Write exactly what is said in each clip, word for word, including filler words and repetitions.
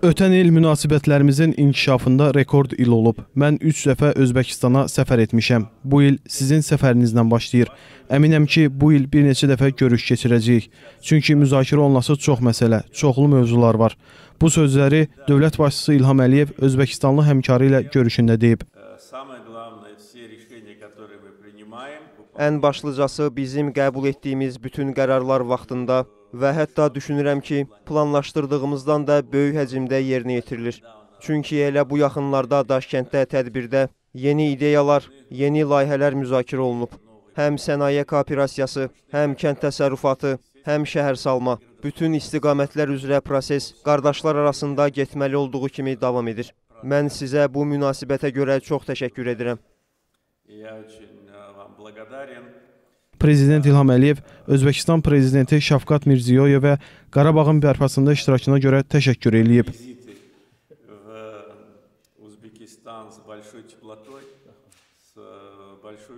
Ötən il münasibətlərimizin inkişafında rekord il olub. Mən üç dəfə Özbəkistana səfər etmişəm. Bu il sizin səfərinizdən başlayır. Əminəm ki, bu il bir neçə dəfə görüş keçirəcəyik. Çünki müzakirə olunması çox məsələ, çoxlu mövzular var. Bu sözləri dövlət başçısı İlham Əliyev Özbəkistanlı həmkarı ilə görüşündə deyib. Ən başlıcası bizim qəbul etdiyimiz bütün qərarlar vaxtında və hətta düşünürəm ki, planlaşdırdığımızdan da böyük həcmdə yerinə yetirilir. Çünki elə bu yaxınlarda Daşkənddə tədbirdə yeni ideyalar, yeni layihələr müzakirə olunub. Həm sənaye kooperasiyası, həm kənd təsərrüfatı, həm şəhər salma, bütün istiqamətlər üzrə proses qardaşlar arasında getməli olduğu kimi davam edir. Mən sizə bu münasibətə görə çox təşəkkür edirəm. Prezident İlham Əliyev Özbəkistan Prezidenti Şafqat Mirziyoyevə Qarabağın bərpasında iştirakına görə təşəkkür eləyib.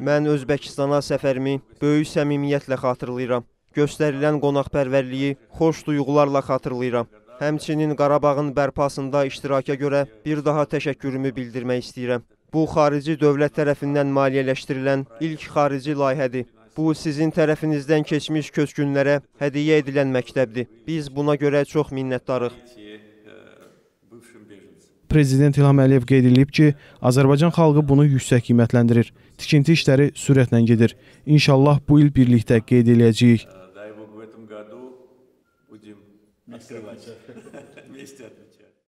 Mən Özbəkistana səfərimi böyük səmimiyyətlə xatırlayıram. Göstərilən qonaqpərvərliyi xoş duyğularla xatırlayıram. Həmçinin Qarabağın bərpasında iştiraka görə bir daha təşəkkürümü bildirmək istəyirəm. Bu, xarici dövlət tərəfindən maliyyələşdirilən ilk xarici layihədir. Bu, sizin tərəfinizdən keçmiş köçkünlərə hədiyyə edilən məktəbdir. Biz buna görə çox minnətdarıq. Prezident İlham Əliyev qeyd edib ki, Azərbaycan xalqı bunu yüksək qiymətləndirir. Tikinti işləri sürətlə gedir. İnşallah bu il birlikdə qeyd edəcəyik.